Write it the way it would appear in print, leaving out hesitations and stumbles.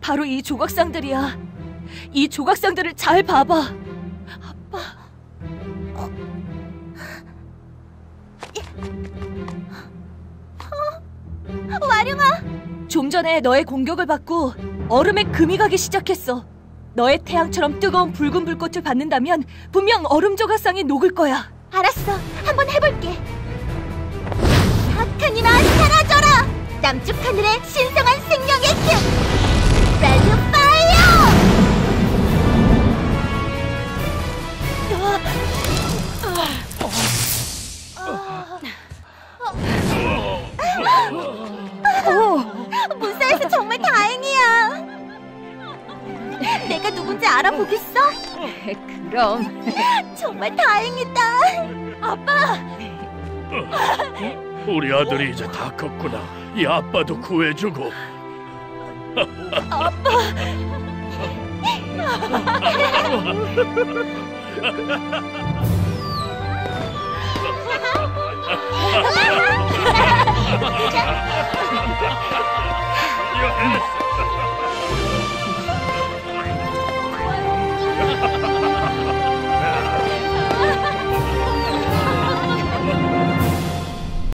바로 이 조각상들이야. 이 조각상들을 잘 봐봐. 아빠. 와룡아! 좀 전에 너의 공격을 받고 얼음에 금이 가기 시작했어. 너의 태양처럼 뜨거운 붉은 불꽃을 받는다면 분명 얼음 조각상이 녹을 거야. 알았어, 한번 해볼게. 악한 힘아, 사라져라! 남쪽 하늘의 신성한 생명의 힘! 레드 파이어! 무사해서 정말 다행이야. 내가 누군지 알아보겠어? 그럼. 정말 다행이다. 아빠! 우리 아들이 이제 다 컸구나. 이 아빠도 구해주고. 아빠!